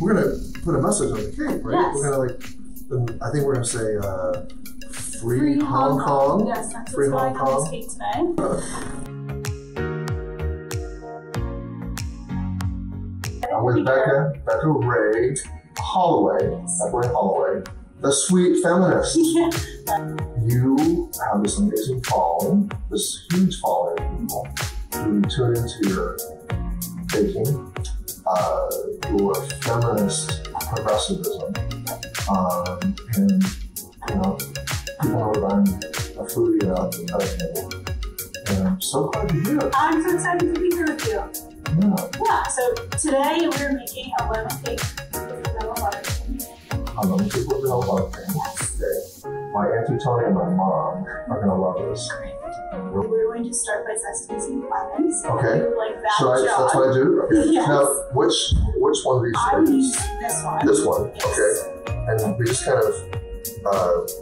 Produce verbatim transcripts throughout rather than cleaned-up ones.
we're going to put a message on the cake, right? Yes. We're going to like, I think we're going to say, uh, free, free Hong, Hong Kong. Kong. Yes, that's free Hong Kong. On this cake today. Uh, I'm with Becca, Becca Ray Holloway, yes. Becca Ray Holloway, the sweet feminist. Yeah. You have this amazing following, this huge following of people who tune into your thinking, uh, your feminist progressivism, um, and you know, people know that I'm a foodie and out at the table. And I'm so glad you're here. I'm so excited to be here with you. Yeah. yeah, so today we're making a lemon cake with vanilla buttercream. A lemon cake with vanilla buttercream? Yes. Okay. My Auntie Tony and my mom are going to love this. Great. We're going to start by zesting some lemons. Okay. So like that so I, that's what I do? Okay. Yes. Now, which, which one of these I would use this one. This one? Yes. Okay. And we just kind of uh,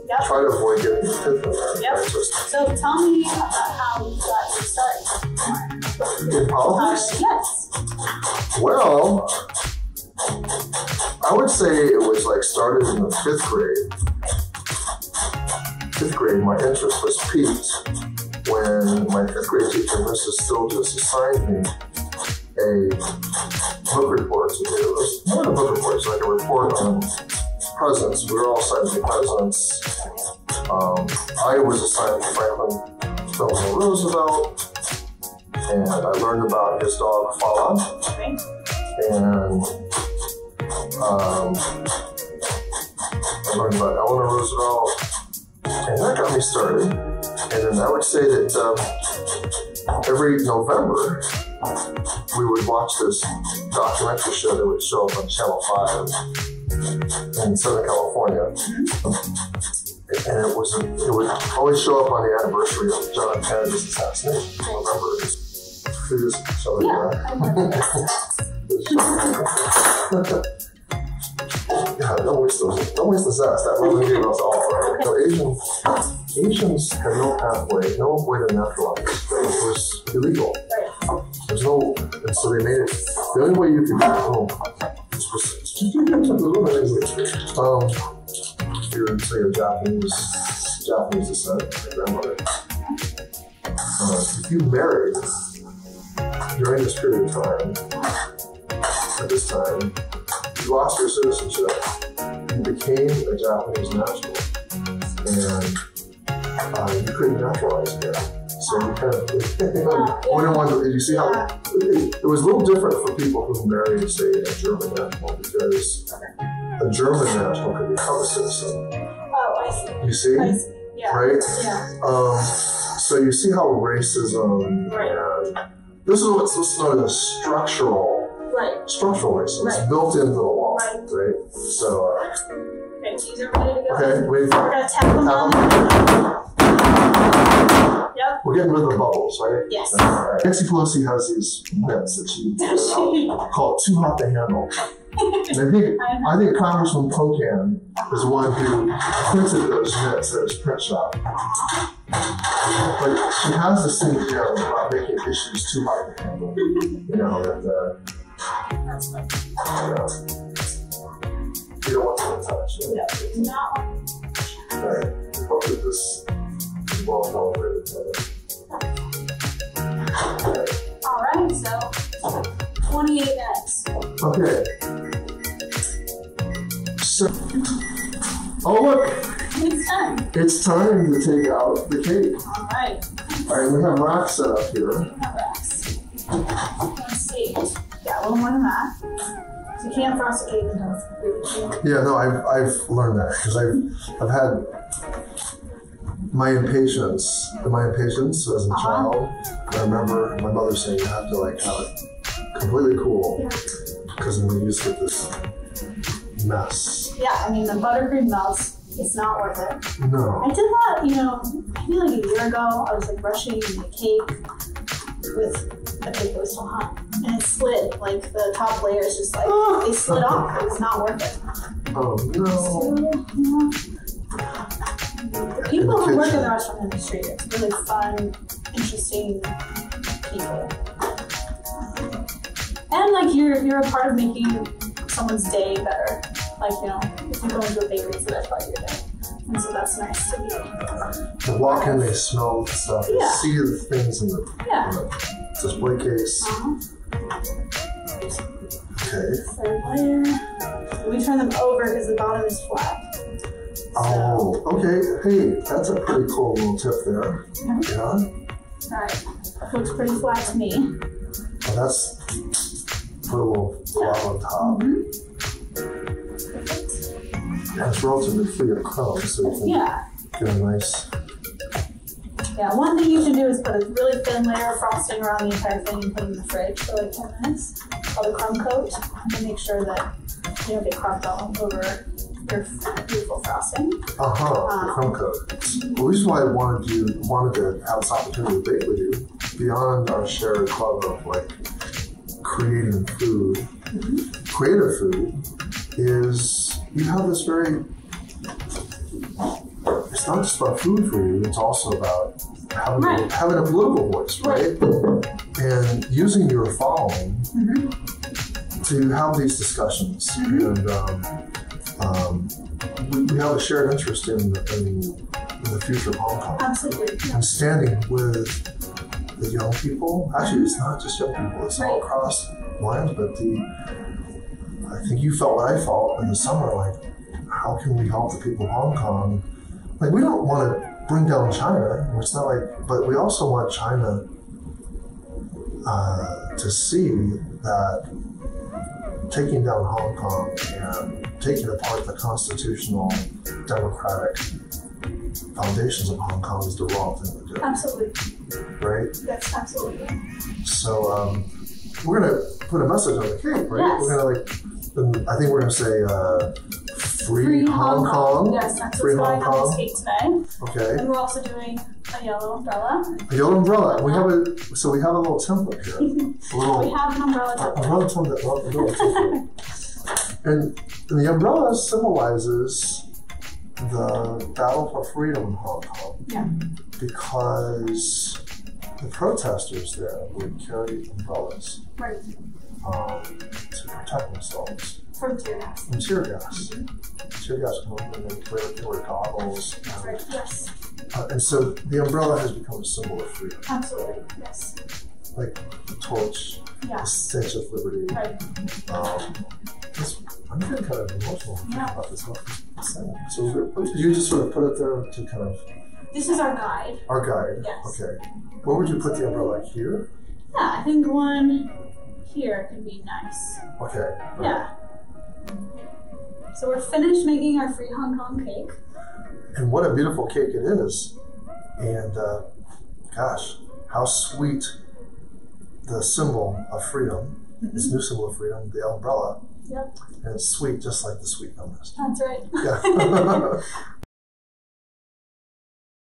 yep. try to avoid getting stiff in there. Yep. Right? Just... So tell me about how you got your start. In politics? Uh, yes. Well, I would say it was like started in the fifth grade. Fifth grade, my interest was piqued when my fifth grade teacher, Missus Stilgis, assigned me a book report to do. It was not a book report, it's like a report on presidents. We were all assigned to be presidents. Um, I was assigned to Franklin Delano Roosevelt. And I learned about his dog, Fala. Okay. And um, I learned about Eleanor Roosevelt. And that got me started. And then I would say that uh, every November, we would watch this documentary show that would show up on Channel five in Southern California. And it, was, it would always show up on the anniversary of John Kennedy's assassination in November. This show yeah, God, don't waste those. Don't waste the zest. That really gave us all. Right? So Asians, Asians had no pathway, no way to naturalize. It was illegal. There's no. And so they made it. The only way you could get home was you get to the language. Um, if you're say a Japanese, Japanese descent, my grandmother. Uh, if you married. During this period of time, at this time, you lost your citizenship. You became a Japanese national, and uh, you couldn't naturalize again. So you kind of, one and one, you see how it, it was a little different for people who married, say, a German national, because a German national could become a citizen. Oh, I see. You see? I see. Yeah. Right? Yeah. Um, so you see how racism right. and this is what's known as structural, right. structural racism. It's right. built into the law, right? right? So, uh, okay, these are ready to go. Okay, we've, we're gonna tap them on. Yep. We're getting rid of the bubbles, right? Yes. All right. Nancy Pelosi has these myths that she called too hot to handle. And I think I think Congressman Pocan is the one who printed those myths at his print shop. But she has this thing you know, about making issues too hard to handle. You know, and uh, you don't want to touch it. Yeah. No. All right. We hope that this is well tolerated. All right. So twenty-eight minutes. Okay. So, oh look. It's time. It's time to take out the cake. All right. All right, we have racks set up here. We have racks. Let's see. Got one more than that. So you can't frost a cake and don't really Yeah, no, I've, I've learned that because I've, I've had my impatience. My impatience as a uh-huh. child, I remember my mother saying you have to like have it completely cool because yeah. then we used to get this mess. Yeah, I mean, the buttercream melts. It's not worth it. No. I did that, you know, maybe like a year ago. I was like brushing the cake with the cake that was still hot. And it slid, like the top layers just like, oh. they slid off. It was not worth it. Oh, no. So, yeah. The people who work in the restaurant industry, it's really fun, interesting people. And like you're, you're a part of making someone's day better. Like, you know, if you go into a bakery, so that's probably your day. And so that's nice to be. They walk in, they smell the stuff, yeah. They see the things in the, yeah. in the display case. Uh-huh. Okay. So layer. We turn them over because the bottom is flat. So. Oh, okay. Hey, that's a pretty cool little tip there. Yeah. yeah. All right. Looks pretty flat to me. Well, that's put a little glob yeah. on top. Mm-hmm. Yeah, it's relatively free of crumbs, so you can yeah. get a nice. Yeah, one thing you should do is put a really thin layer of frosting around the entire thing and put it in the fridge for like ten minutes. Called a crumb coat, and make sure that you don't get crumbs all over your beautiful frosting. Uh huh. Um, the crumb coat. The reason why I wanted you wanted to have this opportunity to bake with you beyond our shared club of like creating food, mm-hmm. creative food, is you have this very. It's not just about food for you. It's also about having right. a, having a political voice, right? right? And using your following mm-hmm. to have these discussions mm-hmm. and. Um, Um, we, we have a shared interest in the, in, in the future of Hong Kong. Absolutely. Yeah. And standing with the young people. Actually, it's not just young people. It's right. all across lines. But the, I think you felt what I felt in the summer. Like, how can we help the people of Hong Kong? Like, we don't want to bring down China. It's not like, but we also want China uh, to see that taking down Hong Kong and taking apart the constitutional, democratic foundations of Hong Kong is the wrong thing to do. Absolutely. Right? Yes, absolutely. So um, we're going to put a message on the cake, right? Yes. We're going to like, I think we're going to say uh, free, free Hong, Hong Kong. Kong. Yes, that's free what's Hong going Kong. On this cake today. Okay. And we're also doing a yellow umbrella. A yellow umbrella. We have a so we have a little template here. A little, we have an umbrella template. An umbrella template. Umbrella template. and, and the umbrella symbolizes the battle for freedom in Hong Kong. Yeah. Because the protesters there would carry umbrellas. Right. Um, to protect themselves. From tear gas. From tear gas. Mm-hmm. Tear gas come up and they wear goggles. That's right, yes. Uh, and so the umbrella has become a symbol of freedom. Absolutely, yes. Like the torch, yeah. the stench of liberty. Right. Um, I'm feeling kind of emotional yeah. about this whole thing. So you just sort of put it there to kind of... This is our guide. Our guide, yes. Okay. Where would you put the umbrella? Like here? Yeah, I think one here could be nice. Okay. Right. Yeah. So we're finished making our free Hong Kong cake. And what a beautiful cake it is. And uh, gosh, how sweet the symbol of freedom, mm-hmm. this new symbol of freedom, the umbrella. Yep. And it's sweet just like the sweet illness. That's right. Yeah.